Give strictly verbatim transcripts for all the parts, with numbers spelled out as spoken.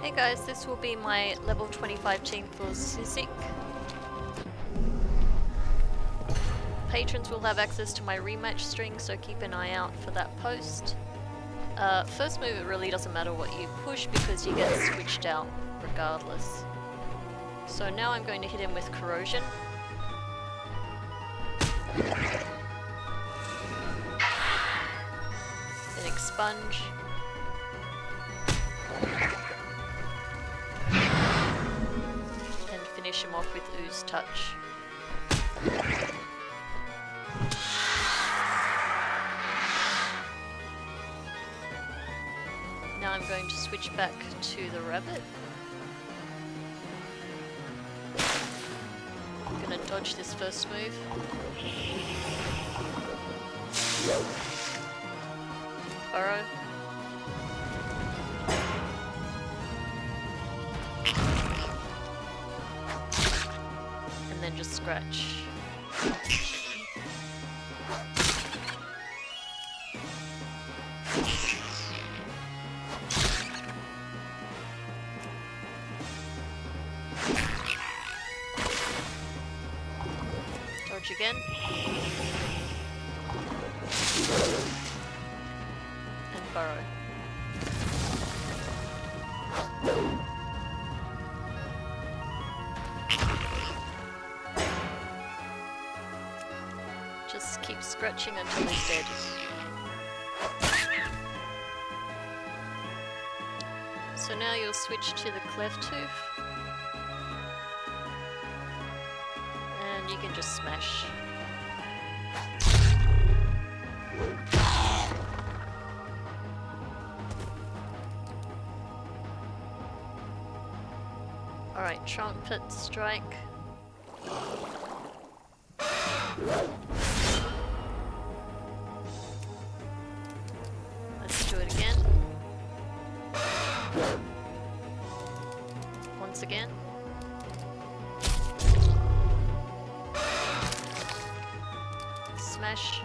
Hey guys, this will be my level twenty-five team for Sizzik. Patrons will have access to my rematch string, so keep an eye out for that post. Uh, first move, it really doesn't matter what you push because you get switched out regardless. So now I'm going to hit him with corrosion. Then expunge. And finish him off with ooze touch. Now I'm going to switch back to the rabbit. I'm going to dodge this first move. Burrow. And then just scratch. Again, and burrow. Just keep scratching until he's dead. So now you'll switch to the Clefthoof. You can just smash. Alright, trumpet strike. Let's do it again. Once again. Smash.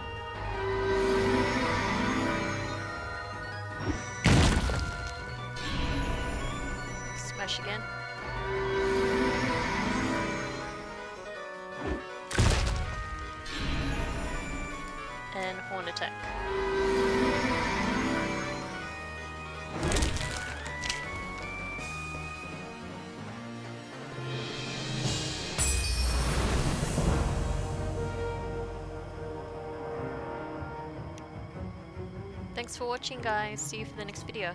Smash again. And horn attack. Thanks for watching guys, see you for the next video.